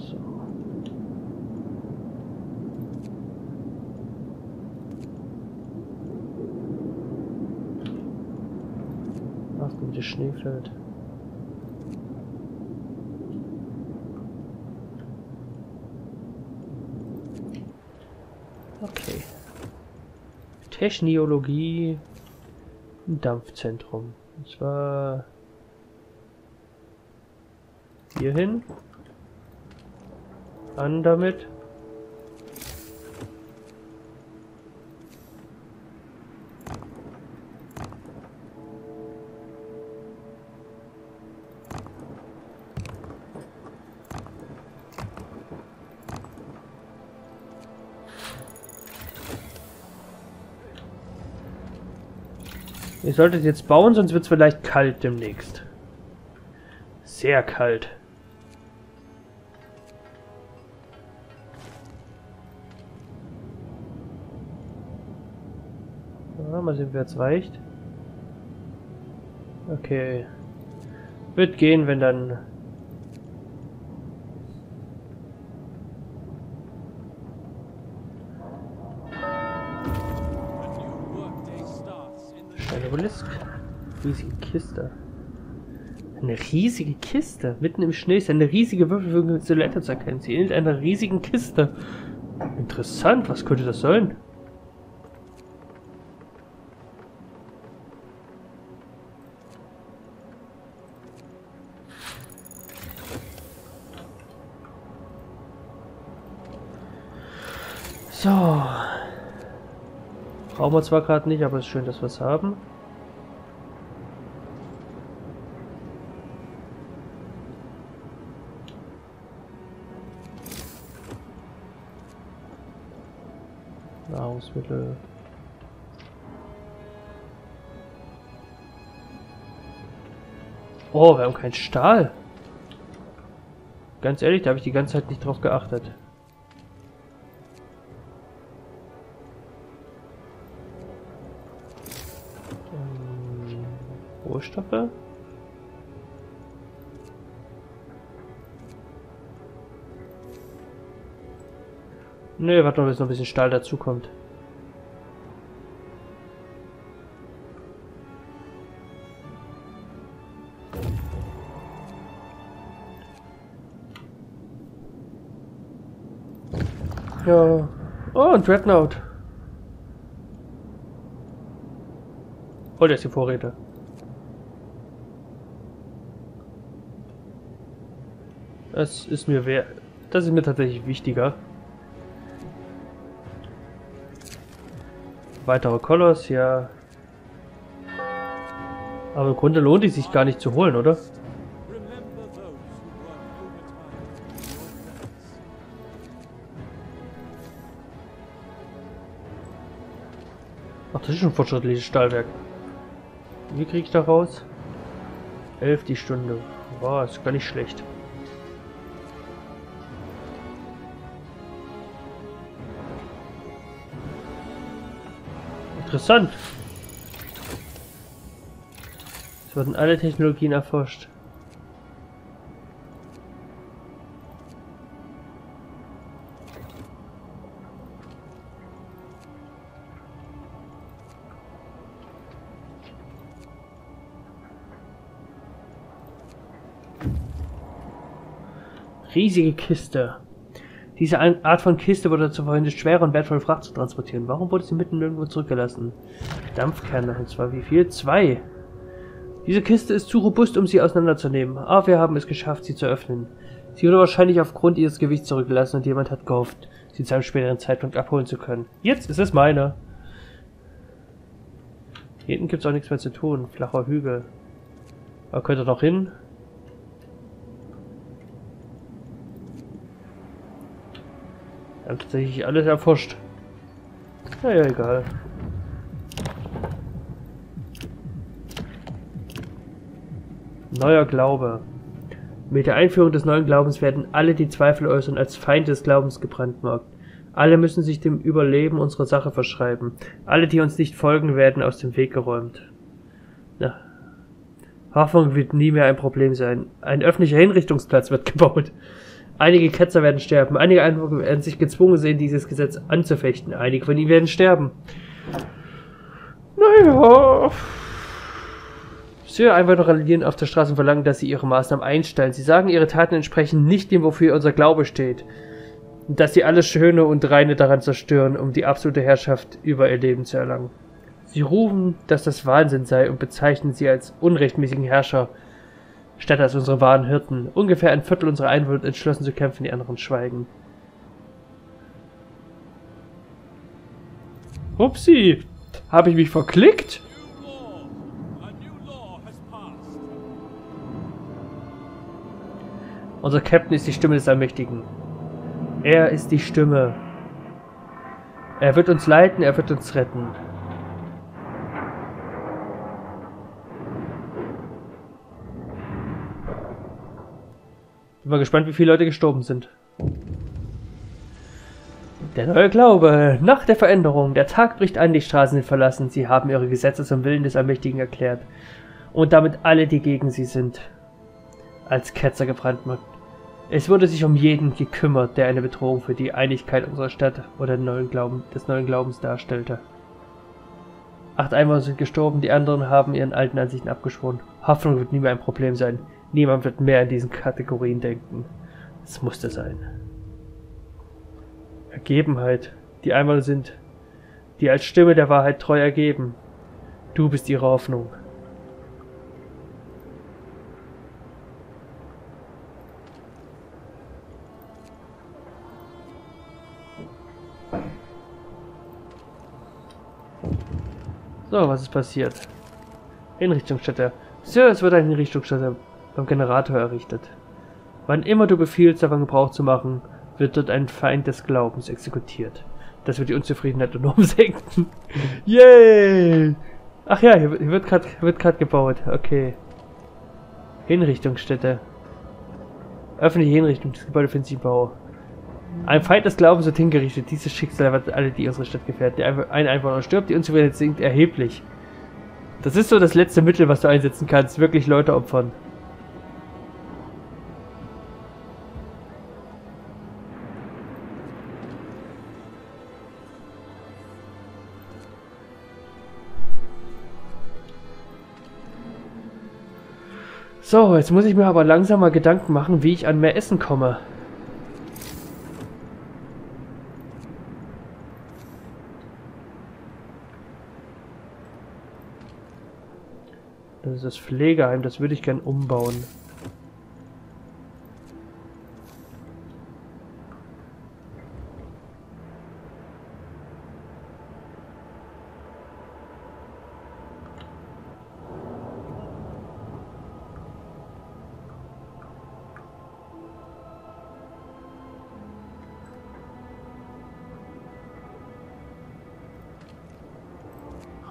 So. Ach, gutes Schneefeld. Okay. Technologie. Ein Dampfzentrum. Und zwar hier hin. An damit. Ihr solltet jetzt bauen, sonst wird es vielleicht kalt demnächst. Sehr kalt. Ja, mal sehen, wer es reicht. Okay. Wird gehen, wenn dann... Riesige Kiste. Eine riesige Kiste. Mitten im Schnee ist eine riesige Würfelwürfel mit Silhouette zu erkennen. Sie ähnelt einer riesigen Kiste. Interessant, was könnte das sein? So. Brauchen wir zwar gerade nicht, aber es ist schön, dass wir es haben. Nahrungsmittel. Oh, wir haben keinen Stahl. Ganz ehrlich, da habe ich die ganze Zeit nicht drauf geachtet. Rohstoffe. Ne, warte mal, bis noch ein bisschen Stahl dazukommt. Ja. Oh, ein Dreadnought. Oh, der ist die Vorräte. Das ist mir wert. Das ist mir tatsächlich wichtiger. Weitere Colors, ja. Aber im Grunde lohnt es sich gar nicht zu holen, oder? Ach, das ist schon ein fortschrittliches Stahlwerk. Wie kriege ich da raus? 11 die Stunde. Boah, ist gar nicht schlecht. Interessant. Es wurden alle Technologien erforscht. Riesige Kiste. Diese Art von Kiste wurde dazu verwendet, schwere und wertvolle Fracht zu transportieren. Warum wurde sie mitten nirgendwo zurückgelassen? Dampfkerne, und zwar wie viel? 2. Diese Kiste ist zu robust, um sie auseinanderzunehmen. Aber wir haben es geschafft, sie zu öffnen. Sie wurde wahrscheinlich aufgrund ihres Gewichts zurückgelassen und jemand hat gehofft, sie zu einem späteren Zeitpunkt abholen zu können. Jetzt ist es meine. Hier hinten gibt es auch nichts mehr zu tun. Flacher Hügel. Aber könnt ihr noch hin? Tatsächlich alles erforscht. Naja, egal. Neuer Glaube. Mit der Einführung des neuen Glaubens werden alle, die Zweifel äußern, als Feinde des Glaubens gebrandmarkt. Alle müssen sich dem Überleben unserer Sache verschreiben. Alle, die uns nicht folgen, werden aus dem Weg geräumt. Na. Hoffnung wird nie mehr ein Problem sein. Ein öffentlicher Hinrichtungsplatz wird gebaut. Einige Ketzer werden sterben. Einige Einwohner werden sich gezwungen sehen, dieses Gesetz anzufechten. Einige von ihnen werden sterben. Naja. Sehr Einwohner randalieren auf der Straße und verlangen, dass sie ihre Maßnahmen einstellen. Sie sagen, ihre Taten entsprechen nicht dem, wofür unser Glaube steht. Und dass sie alles Schöne und Reine daran zerstören, um die absolute Herrschaft über ihr Leben zu erlangen. Sie rufen, dass das Wahnsinn sei und bezeichnen sie als unrechtmäßigen Herrscher. Statt als unsere wahren Hirten. Ungefähr ein Viertel unserer Einwohner entschlossen zu kämpfen, die anderen schweigen. Upsi, habe ich mich verklickt? Unser Captain ist die Stimme des Allmächtigen. Er ist die Stimme. Er wird uns leiten, er wird uns retten. Bin mal gespannt, wie viele Leute gestorben sind. Der neue Glaube. Nach der Veränderung. Der Tag bricht an, die Straßen sind verlassen. Sie haben ihre Gesetze zum Willen des Allmächtigen erklärt. Und damit alle, die gegen sie sind, als Ketzer gebrandmarkt. Es wurde sich um jeden gekümmert, der eine Bedrohung für die Einigkeit unserer Stadt oder des neuen Glaubens darstellte. 8 Einwohner sind gestorben, die anderen haben ihren alten Ansichten abgeschworen. Hoffnung wird nie mehr ein Problem sein. Niemand wird mehr in diesen Kategorien denken. Es musste sein. Ergebenheit. Die Einwohner sind, die als Stimme der Wahrheit treu ergeben. Du bist ihre Hoffnung. So, was ist passiert? Hinrichtungsstätte. Sir, es wird eine Hinrichtungsstätte beim Generator errichtet. Wann immer du befiehlst, davon Gebrauch zu machen, wird dort ein Feind des Glaubens exekutiert. Das wird die Unzufriedenheit enorm senken. Yay! Ach ja, hier wird gerade gebaut. Okay. Hinrichtungsstätte. Öffentliche Hinrichtung. Das Gebäude findet sich im Bau. Ein Feind des Glaubens wird hingerichtet. Dieses Schicksal erwartet alle, die unsere Stadt gefährden. Ein Einwohner stirbt, die Unzufriedenheit sinkt erheblich. Das ist so das letzte Mittel, was du einsetzen kannst. Wirklich Leute opfern. So, jetzt muss ich mir aber langsam mal Gedanken machen, wie ich an mehr Essen komme. Das ist das Pflegeheim, das würde ich gern umbauen.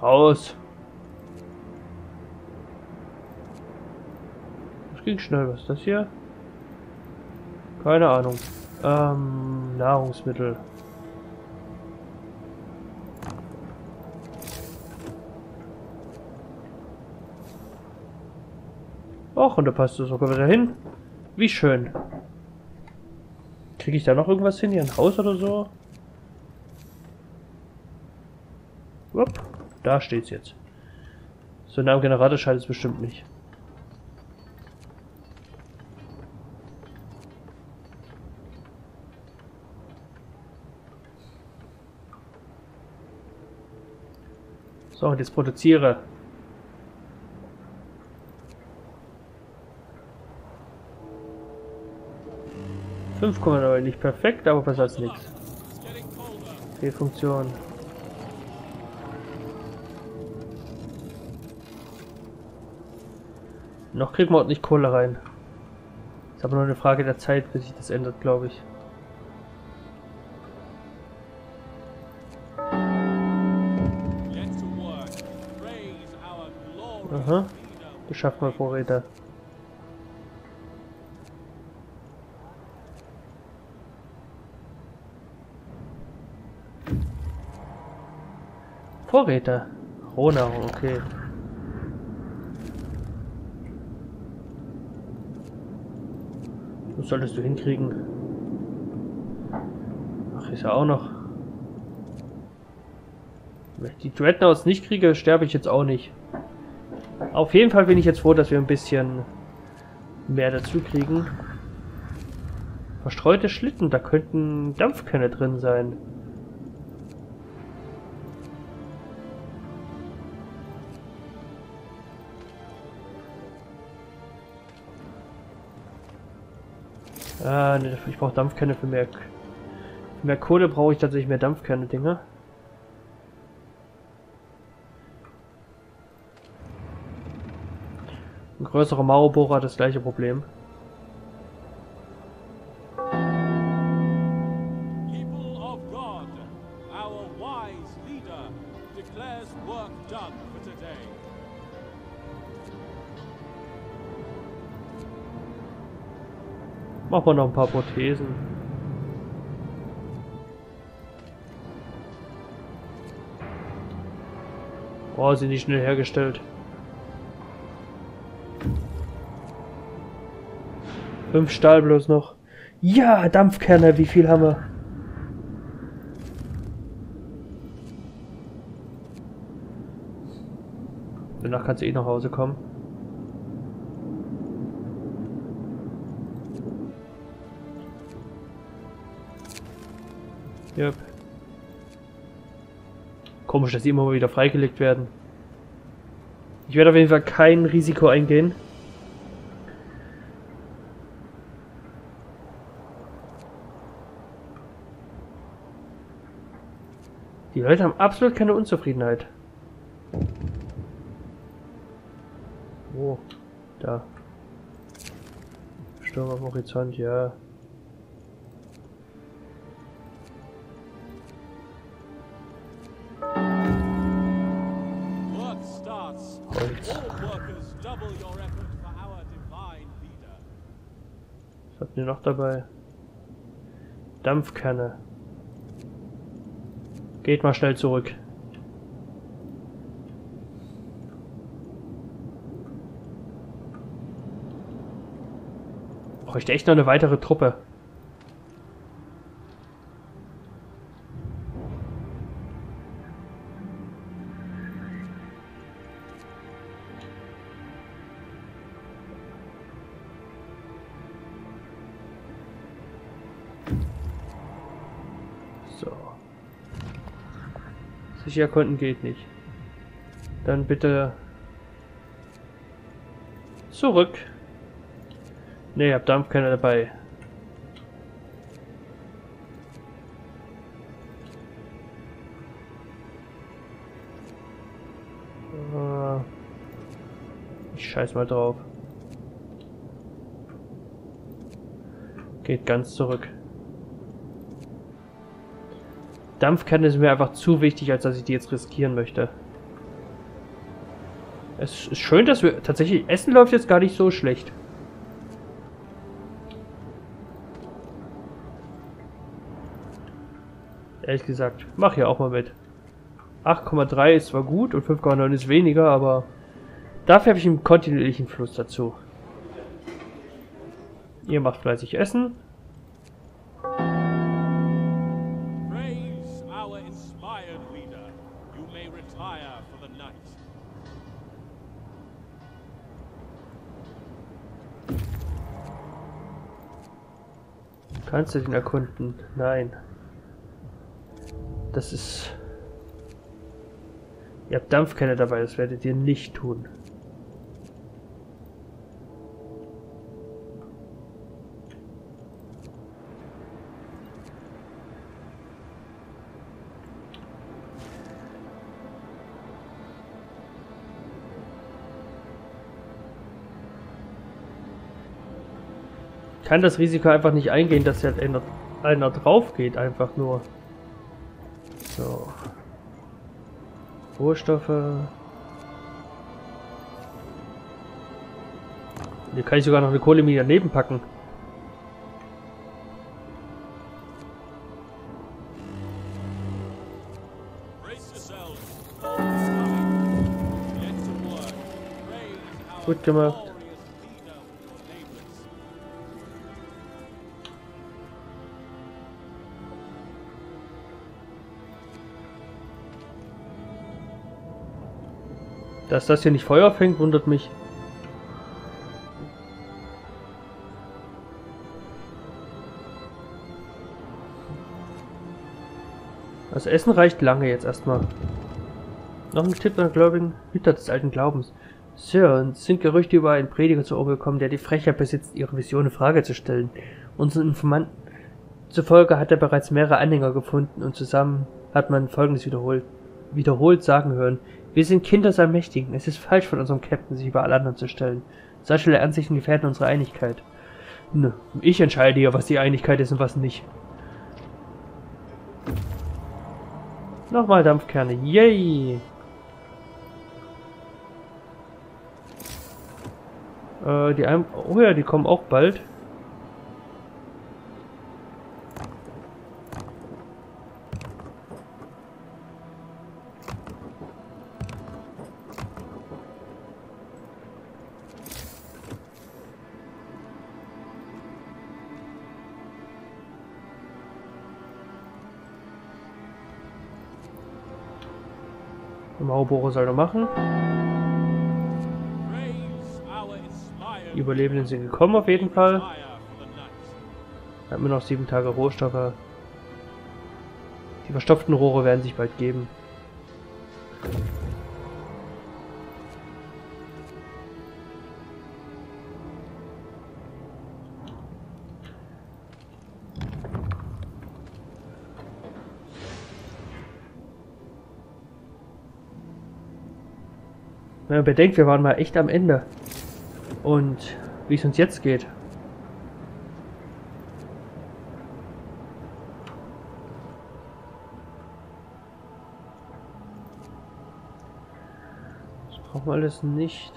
Raus. Das ging schnell, was ist das hier? Keine Ahnung. Nahrungsmittel. Och, und da passt es sogar wieder hin. Wie schön. Kriege ich da noch irgendwas hin? Hier ein Haus oder so? Upp. Da steht's jetzt. So nah am Generator schaltet es bestimmt nicht. So, und jetzt produziere. ,9, nicht perfekt, aber besser als nichts. Fehlfunktion. Noch kriegt man auch nicht Kohle rein. Ist aber nur eine Frage der Zeit, bis sich das ändert, glaube ich. Aha. Beschaff mal Vorräte. Vorräte. Rohnahrung, okay. Das solltest du hinkriegen. ist er auch noch. Wenn ich die Dreadnoughts nicht kriege, sterbe ich jetzt auch nicht. Auf jeden Fall bin ich jetzt froh, dass wir ein bisschen mehr dazu kriegen. Verstreute Schlitten, da könnten Dampfkerne drin sein. Ah, ne, ich brauche Dampfkerne für mehr. Für mehr Kohle brauche ich tatsächlich mehr Dampfkerne-Dinger. Ein größerer Mauerbohrer hat das gleiche Problem. Machen wir noch ein paar Prothesen. Oh, sind nicht schnell hergestellt. 5 Stahl bloß noch. Ja, Dampfkerne, wie viel haben wir? Danach kannst du eh nach Hause kommen. Yep. Komisch, dass sie immer wieder freigelegt werden. Ich werde auf jeden Fall kein Risiko eingehen. Die Leute haben absolut keine Unzufriedenheit. Oh, da. Sturm am Horizont, ja. Was habt ihr noch dabei? Dampfkerne. Geht mal schnell zurück. Brauche ich echt noch eine weitere Truppe? Sicher konnten geht nicht. Dann bitte zurück. Ne, ich hab Dampfkerne dabei. Ich scheiß mal drauf. Geht ganz zurück. Dampfkerne sind mir einfach zu wichtig, als dass ich die jetzt riskieren möchte. Es ist schön, dass wir tatsächlich... Essen läuft jetzt gar nicht so schlecht. Ehrlich gesagt, mach ja auch mal mit. 8,3 ist zwar gut und 5,9 ist weniger, aber... Dafür habe ich einen kontinuierlichen Fluss dazu. Ihr macht fleißig Essen. Kannst du den erkunden? Nein. Das ist... Ihr habt Dampfkerne dabei, das werdet ihr nicht tun. Ich kann das Risiko einfach nicht eingehen, dass jetzt einer drauf geht, einfach nur. So. Rohstoffe. Hier kann ich sogar noch eine Kohlemine daneben packen. Gut gemacht. Dass das hier nicht Feuer fängt, wundert mich. Das Essen reicht lange jetzt erstmal. Noch ein Tipp an Gläubigen, Hüter des alten Glaubens. Sir, uns sind Gerüchte über einen Prediger zu Ohr gekommen, der die Frechheit besitzt, ihre Vision in Frage zu stellen. Unseren Informanten zufolge hat er bereits mehrere Anhänger gefunden und zusammen hat man Folgendes wiederholt sagen hören. Wir sind Kinder des Allmächtigen. Es ist falsch von unserem Captain, sich über alle anderen zu stellen. Solche Ansichten gefährden unsere Einigkeit. Nö, ich entscheide hier, was die Einigkeit ist und was nicht. Nochmal Dampfkerne. Yay! Oh ja, die kommen auch bald. Im Maubohrer soll er machen. Die Überlebenden sind gekommen auf jeden Fall. Da haben wir noch 7 Tage Rohstoffe. Die verstopften Rohre werden sich bald geben. Wenn man bedenkt, wir waren mal echt am Ende. Und wie es uns jetzt geht. Das brauchen wir alles nicht.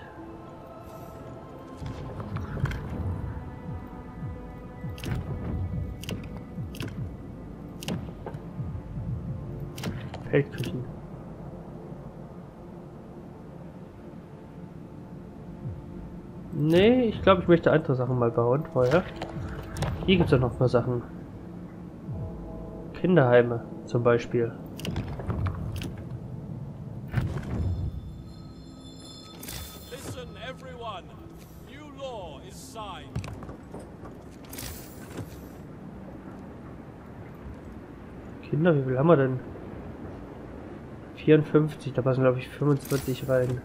Feldküchen. Nee, ich glaube, ich möchte andere Sachen mal bauen vorher. Hier gibt es ja noch mal Sachen. Kinderheime zum Beispiel. Listen everyone. New law is signed. Kinder, wie viel haben wir denn? 54, da passen glaube ich 25 rein.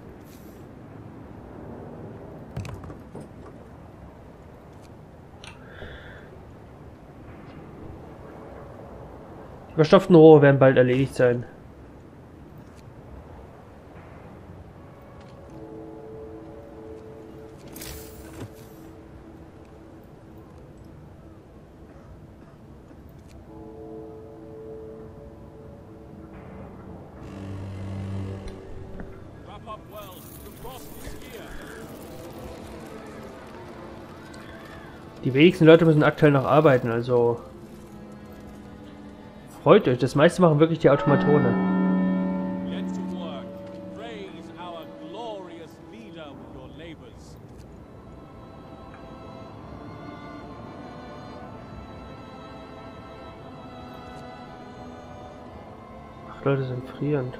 Die verstopften Rohre werden bald erledigt sein. Die wenigsten Leute müssen aktuell noch arbeiten, also... Freut euch, das meiste machen wirklich die Automatone. Ach, Leute sind frierend.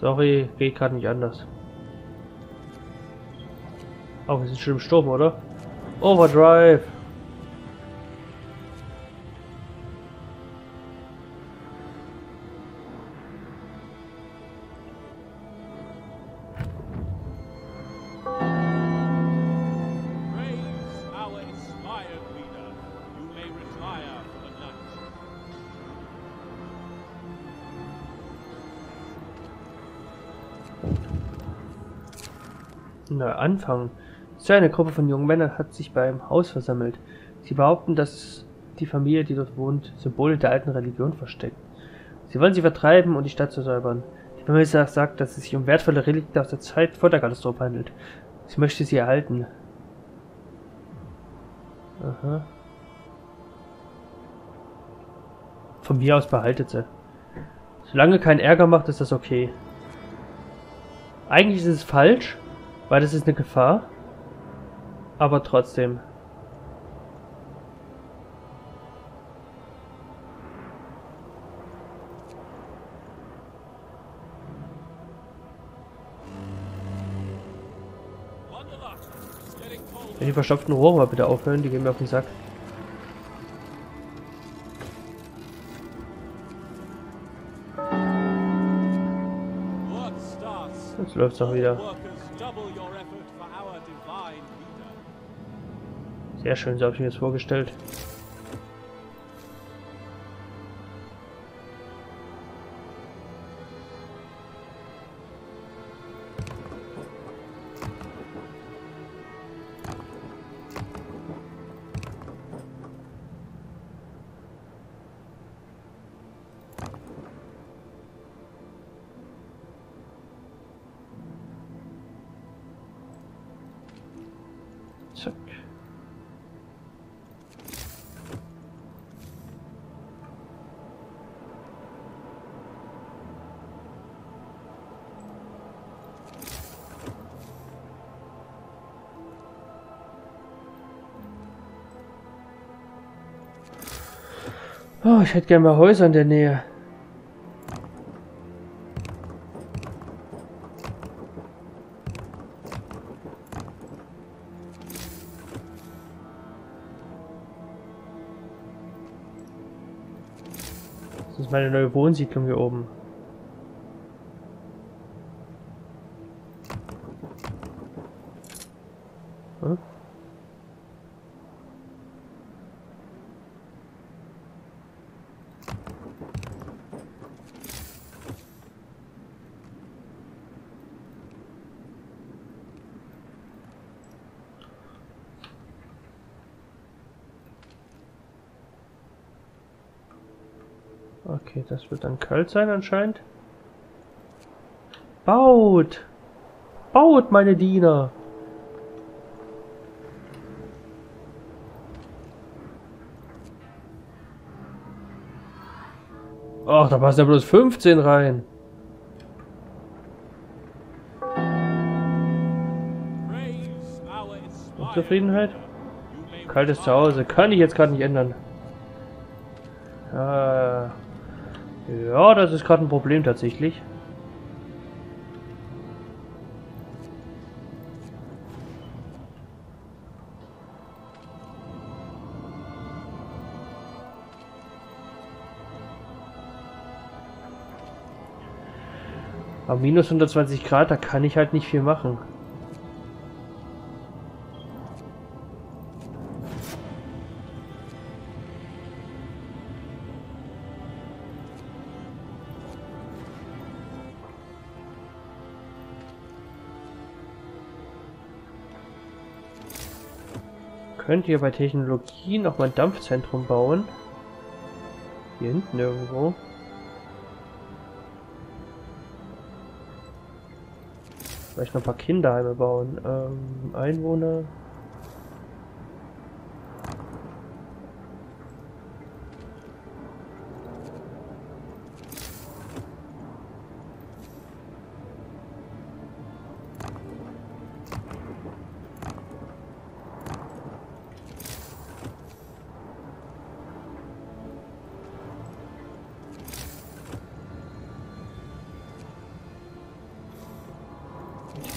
Sorry, geht gerade nicht anders. Oh, wir sind schon im Sturm, oder? Overdrive! Na, anfangen. So eine Gruppe von jungen Männern hat sich beim Haus versammelt. Sie behaupten, dass die Familie, die dort wohnt, Symbole der alten Religion versteckt. Sie wollen sie vertreiben und die Stadt zu säubern. Die Familie sagt, dass es sich um wertvolle Relikte aus der Zeit vor der Katastrophe handelt. Sie möchte sie erhalten. Aha. Von mir aus behaltet sie. Solange kein Ärger macht, ist das okay. Eigentlich ist es falsch. Weil das ist eine Gefahr, aber trotzdem. Die verstopften Rohre mal bitte aufhören, die gehen mir auf den Sack. Jetzt läuft's doch wieder. Sehr schön, so habe ich mir das vorgestellt. Zack. Oh, ich hätte gerne mal Häuser in der Nähe. Das ist meine neue Wohnsiedlung hier oben. Hm? Okay, das wird dann kalt sein anscheinend. Baut! Baut, meine Diener! Ach, da passen ja bloß 15 rein. Zufriedenheit? Kaltes Zuhause. Kann ich jetzt gerade nicht ändern. Ja, das ist gerade ein Problem tatsächlich. Aber minus 120 Grad, da kann ich halt nicht viel machen. Könnt ihr bei Technologie noch mal ein Dampfzentrum bauen? Hier hinten irgendwo. Vielleicht noch ein paar Kinderheime bauen. Einwohner.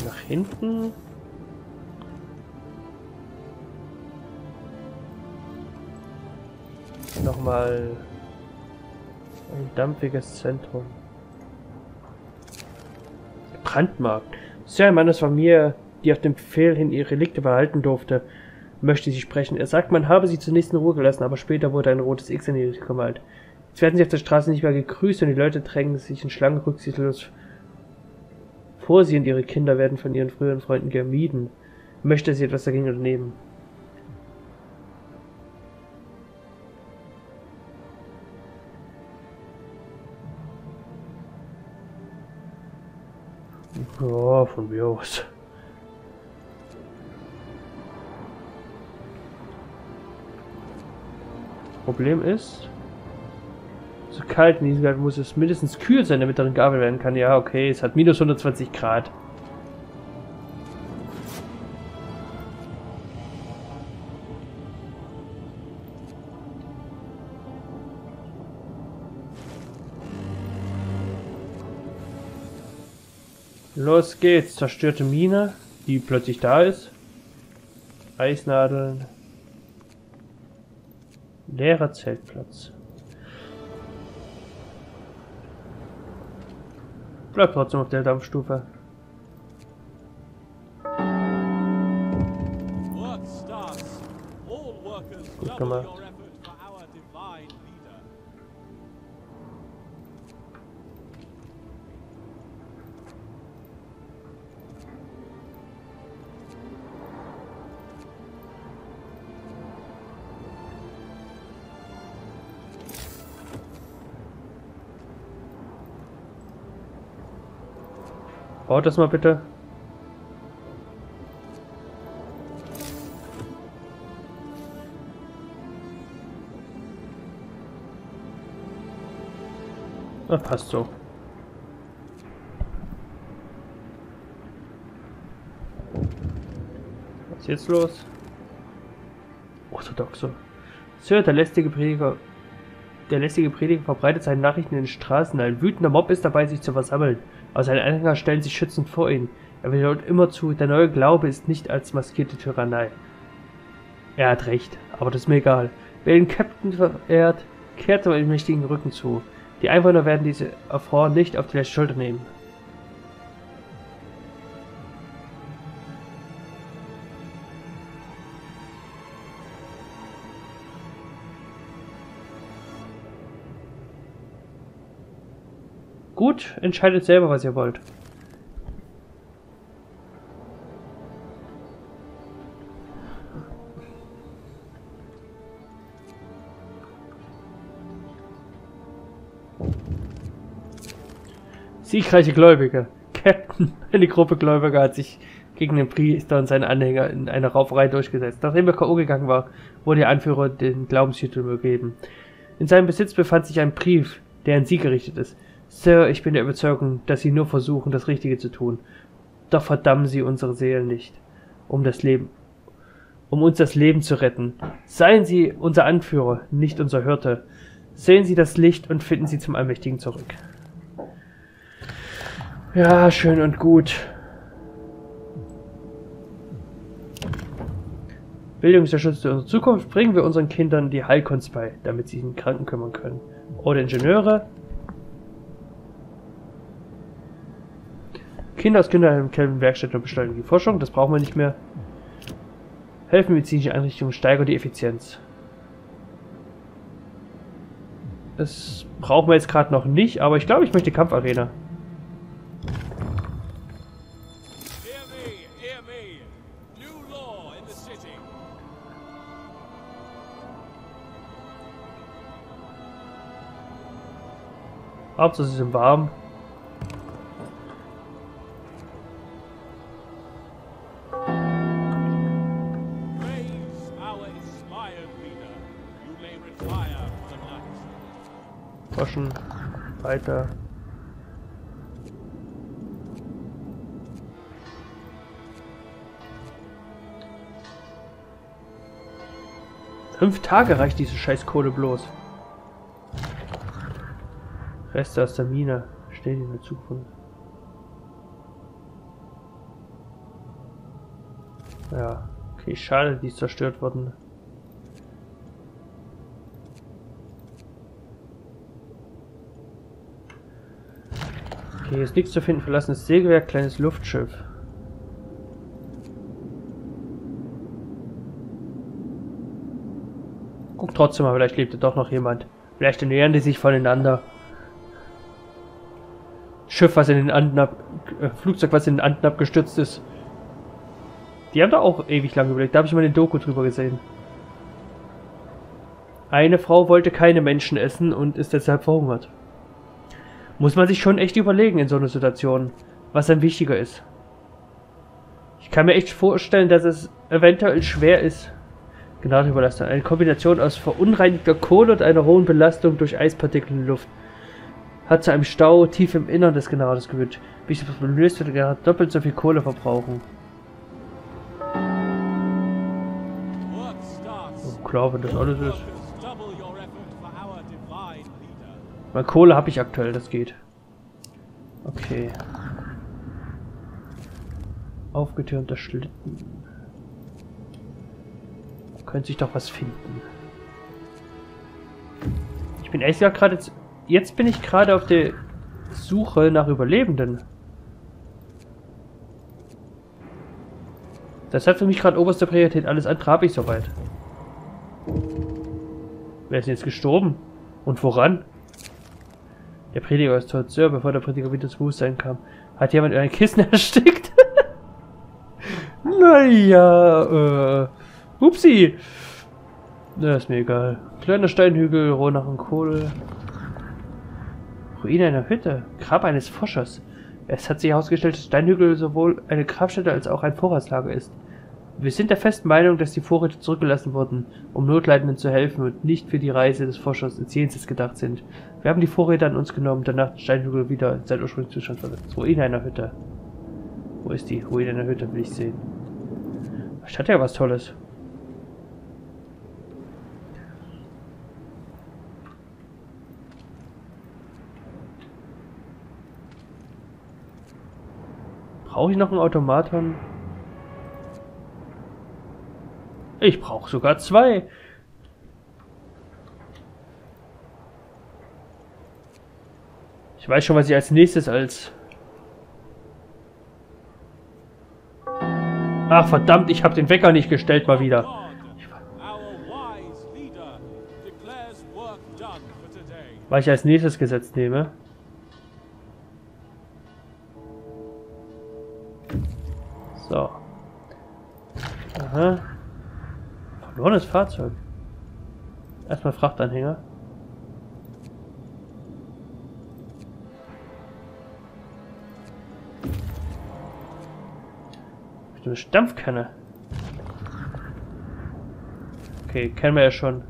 Nach hinten. Nochmal ein dampfiges Zentrum. Brandmarkt. Sir, ein Mann aus Familie, die auf dem Befehl hin ihre Relikte behalten durfte, möchte sie sprechen. Er sagt, man habe sie zunächst in Ruhe gelassen, aber später wurde ein rotes X in ihr gemalt. Jetzt werden sie auf der Straße nicht mehr gegrüßt und die Leute drängen sich in Schlangen rücksichtslos vor sie und ihre Kinder werden von ihren früheren Freunden gemieden. Möchte sie etwas dagegen unternehmen? Ja, von mir aus. Problem ist, so kalt in diesem Garten muss es mindestens kühl sein, damit darin gearbeitet werden kann. Ja, okay, es hat minus 120 Grad. Los geht's, zerstörte Mine, die plötzlich da ist. Eisnadeln. Leerer Zeltplatz. Bleib trotzdem auf der Dampfstufe. Gut gemacht. Baut das mal bitte. Na, passt so. Was ist jetzt los? Orthodoxe. Sir, der lästige Prediger verbreitet seine Nachrichten in den Straßen. Ein wütender Mob ist dabei, sich zu versammeln. Aber seine Anhänger stellen sich schützend vor ihn. Er wiederholt immer zu, der neue Glaube ist nicht als maskierte Tyrannei. Er hat recht, aber das ist mir egal. Wer den Captain verehrt, kehrt aber den mächtigen Rücken zu. Die Einwohner werden diese Affront nicht auf die leichte Schulter nehmen. Gut, entscheidet selber, was ihr wollt. Siegreiche Gläubige. Captain, eine Gruppe Gläubiger hat sich gegen den Priester und seine Anhänger in einer Rauferei durchgesetzt. Nachdem er K.O. gegangen war, wurde der Anführer den Glaubenstitel übergeben. In seinem Besitz befand sich ein Brief, der an Sie gerichtet ist. Sir, ich bin der Überzeugung, dass Sie nur versuchen, das Richtige zu tun. Doch verdammen Sie unsere Seelen nicht, um uns das Leben zu retten. Seien Sie unser Anführer, nicht unser Hirte. Sehen Sie das Licht und finden Sie zum Allmächtigen zurück. Ja, schön und gut. Bildung ist der Schutz unserer Zukunft. Bringen wir unseren Kindern die Heilkunst bei, damit sie sich um Kranken kümmern können. Oder Ingenieure. Kinder aus Kinderheimen, Werkstätten und beschleunigen die Forschung, das brauchen wir nicht mehr. Helfen medizinische Einrichtungen, steigern die Effizienz. Das brauchen wir jetzt gerade noch nicht, aber ich glaube, ich möchte Kampfarena. Hauptsache sie sind warm. Weiter. Fünf Tage reicht diese Scheißkohle bloß. Reste aus der Mine stehen in der Zukunft. Ja, okay, schade, die ist zerstört worden. Hier ist nichts zu finden. Verlassenes Sägewerk, kleines Luftschiff. Guck trotzdem mal, vielleicht lebte doch noch jemand. Vielleicht ernähren die sich voneinander. Flugzeug, was in den Anden abgestürzt ist. Die haben da auch ewig lang überlegt. Da habe ich mal eine Doku drüber gesehen. Eine Frau wollte keine Menschen essen und ist deshalb verhungert. Muss man sich schon echt überlegen in so einer Situation, was dann wichtiger ist. Ich kann mir echt vorstellen, dass es eventuell schwer ist. Gnade überlassen. Eine Kombination aus verunreinigter Kohle und einer hohen Belastung durch Eispartikel in Luft hat zu einem Stau tief im Innern des Generators geführt. Wie sich das gelöst wird, der Generator doppelt so viel Kohle verbrauchen. Ich glaube, das alles ist. Weil Kohle habe ich aktuell, das geht. Okay. Aufgetürmter Schlitten. Könnte sich doch was finden. Ich bin ehrlich gesagt gerade... Jetzt bin ich gerade auf der Suche nach Überlebenden. Das hat für mich gerade oberste Priorität. Alles andere habe ich soweit. Wer ist denn jetzt gestorben? Und woran? Der Prediger ist tot. Sir, bevor der Prediger wieder ins Bewusstsein kam, hat jemand ein Kissen erstickt? Naja, upsi. Na, ist mir egal. Kleiner Steinhügel, Rohnach, Kohle. Ruine einer Hütte. Grab eines Forschers. Es hat sich herausgestellt, dass Steinhügel sowohl eine Grabstätte als auch ein Vorratslager ist. Wir sind der festen Meinung, dass die Vorräte zurückgelassen wurden, um Notleidenden zu helfen und nicht für die Reise des Forschers ins Jenseits gedacht sind. Wir haben die Vorräte an uns genommen, danach den Steinhügel wieder in seinen ursprünglichen Zustand versetzt. Ruine einer Hütte. Wo ist die Ruine einer Hütte? Will ich sehen. Ich hatte ja was Tolles. Brauche ich noch einen Automaton? Ich brauche sogar zwei. Ich weiß schon, was ich als nächstes als... Ach verdammt, ich habe den Wecker nicht gestellt mal wieder. Was ich als nächstes gesetzt nehme. So. Aha. Verlorenes Fahrzeug. Erstmal Frachtanhänger. Eine Stampfkanne. Okay, kennen wir ja schon.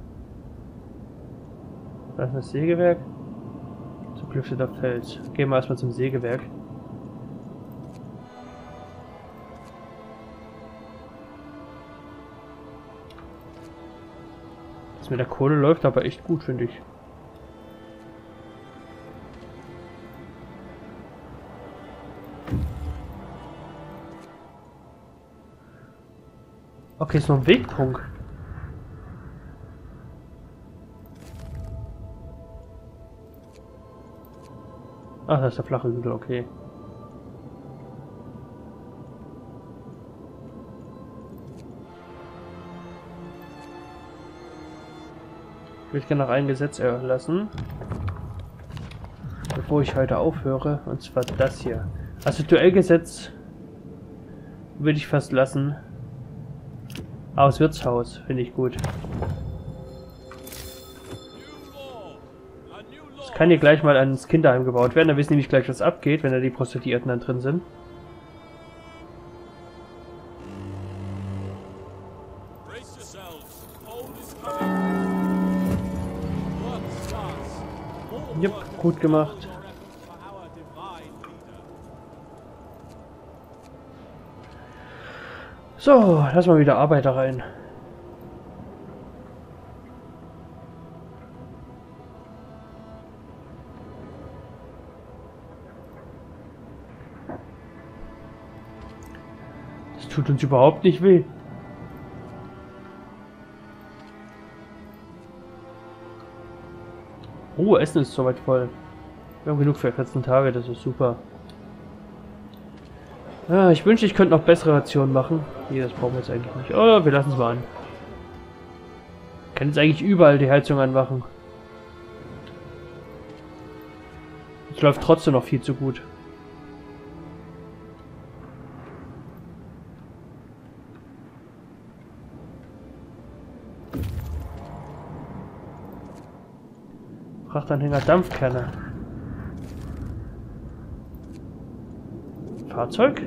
Was ist das Sägewerk? Zerklüfteter Fels. Gehen wir erstmal zum Sägewerk. Das mit der Kohle läuft aber echt gut, finde ich. Okay, ist noch ein Wegpunkt. Ach, das ist der flache Hügel, okay. Ich würde gerne noch ein Gesetz erlassen, bevor ich heute aufhöre, und zwar das hier. Also Duellgesetz würde ich fast lassen. Aus Wirtshaus, finde ich gut. Das kann hier gleich mal ans Kinderheim gebaut werden, da wissen die nämlich gleich, was abgeht, wenn da die Prostituierten dann drin sind. Jupp, gut gemacht. So, lass mal wieder Arbeiter rein. Das tut uns überhaupt nicht weh. Oh, Essen ist soweit voll. Wir haben genug für 14 Tage, das ist super. Ah, ich wünschte, ich könnte noch bessere Rationen machen. Nee, das brauchen wir jetzt eigentlich nicht. Oh, wir lassen es mal an. Ich kann jetzt eigentlich überall die Heizung anmachen. Es läuft trotzdem noch viel zu gut. Frachtanhänger Dampfkerne. Fahrzeug?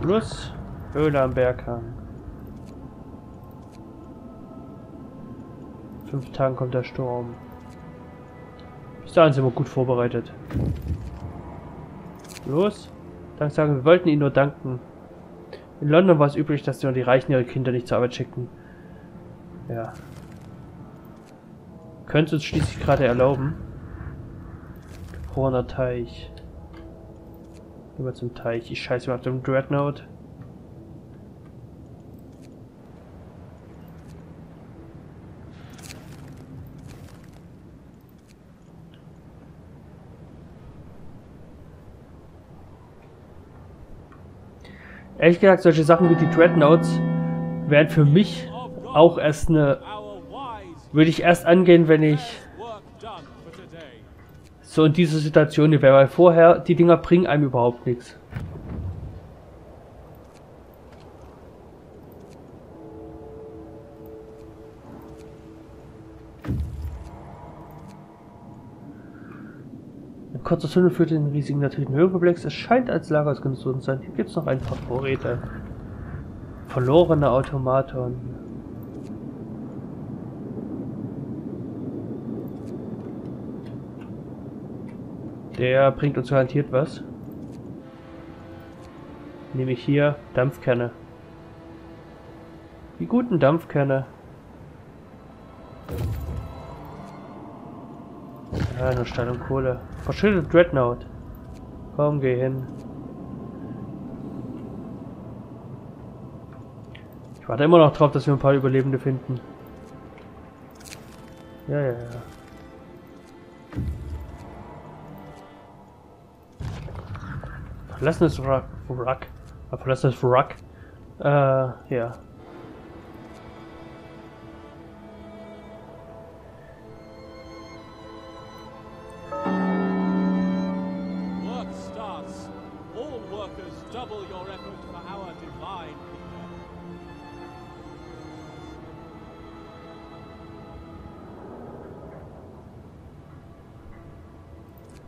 Fluss, Höhle am Berghang. 5 Tagen kommt der Sturm. Bis dahin sind wir gut vorbereitet. Los, dann sagen wir, wollten Ihnen nur danken. In London war es üblich, dass die Reichen ihre Kinder nicht zur Arbeit schickten. Ja. Könnte uns schließlich gerade erlauben. Gefrorener Teich. Über zum Teich. Ich scheiße mal auf dem Dreadnought. Ehrlich gesagt, solche Sachen wie die Dreadnoughts wären für mich auch erst eine... Würde ich erst angehen, wenn ich... So in diese Situation wäre, weil vorher die Dinger bringen einem überhaupt nichts. Ein kurzer Tunnel führt in den riesigen natürlichen Höhenkomplex. Es scheint als Lager ausgenutzt worden zu sein. Hier gibt es noch ein paar Vorräte. Verlorene Automaten. Der bringt uns garantiert was. Nehme ich hier Dampfkerne. Die guten Dampfkerne. Ja, nur Stein und Kohle. Verschüttet Dreadnought. Komm, geh hin. Ich warte immer noch drauf, dass wir ein paar Überlebende finden. Ja. Verlassenes Wrack. Verlassenes Wrack. Ja.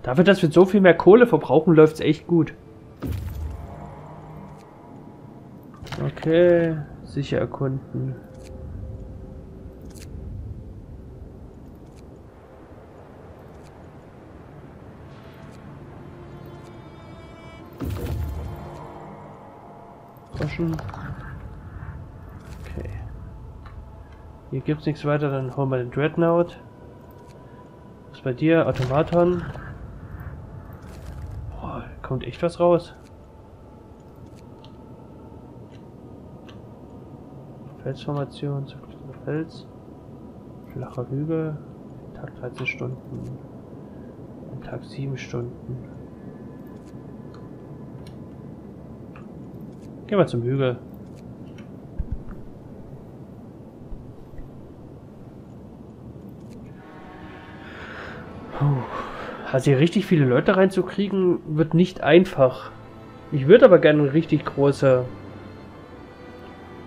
Dafür, dass wir so viel mehr Kohle verbrauchen, läuft's echt gut. Okay, sicher erkunden. Waschen. Okay. Hier gibt's nichts weiter, dann holen wir den Dreadnought. Was ist bei dir? Automaton. Boah, kommt echt was raus. Felsformation, Fels, flacher Hügel, Tag 13 Stunden, Tag 7 Stunden. Gehen wir zum Hügel. Puh. Also hier richtig viele Leute reinzukriegen, wird nicht einfach. Ich würde aber gerne eine richtig große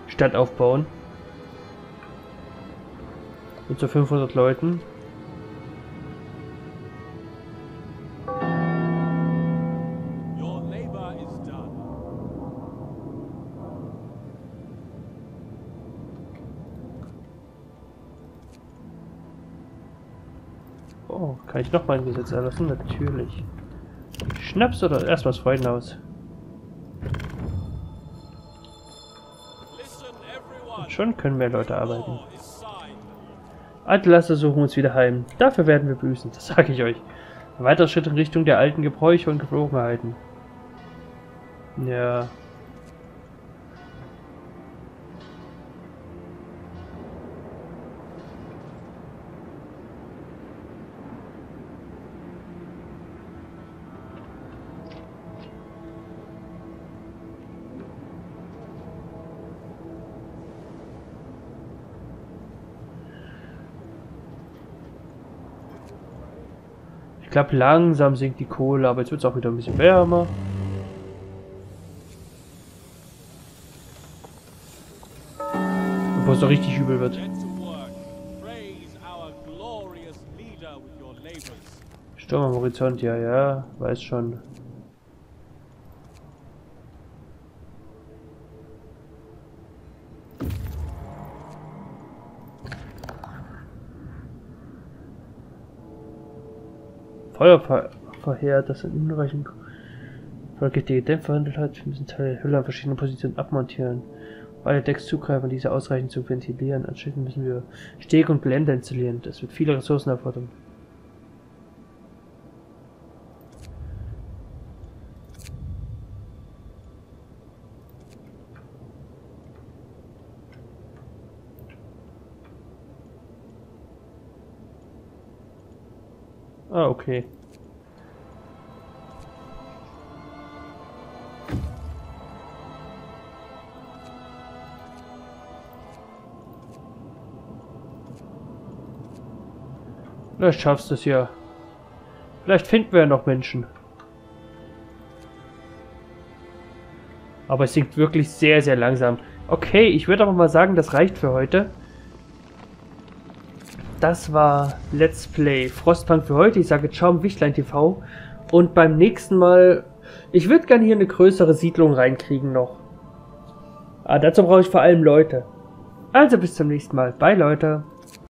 Stadt aufbauen. Mit so 500 Leuten. Your labor is done. Oh, kann ich nochmal ein Gesetz erlassen? Natürlich. Schnaps oder erstmal das Freudenhaus? Schon können mehr Leute arbeiten. Atlasse suchen uns wieder heim. Dafür werden wir büßen, das sage ich euch. Ein weiterer Schritt in Richtung der alten Gebräuche und Geflogenheiten. Ja. Ich glaube, langsam sinkt die Kohle, aber jetzt wird es auch wieder ein bisschen wärmer. Bevor es doch richtig übel wird. Sturm am Horizont, ja, weiß schon. Feuerverheer, das in unreichen Folge Dämpfer handelt hat, müssen Teile der Hülle an verschiedenen Positionen abmontieren, um alle Decks zugreifen und diese ausreichend zu ventilieren. Anschließend müssen wir Steg und Blende installieren. Das wird viele Ressourcen erfordern. Ah, okay. Vielleicht schaffst du es ja. Vielleicht finden wir ja noch Menschen. Aber es sinkt wirklich sehr, sehr langsam. Okay, ich würde aber mal sagen, das reicht für heute. Das war Let's Play Frostpunk für heute. Ich sage ciao, Wichteleintv. Und beim nächsten Mal... Ich würde gerne hier eine größere Siedlung reinkriegen noch. Aber dazu brauche ich vor allem Leute. Also bis zum nächsten Mal. Bye, Leute.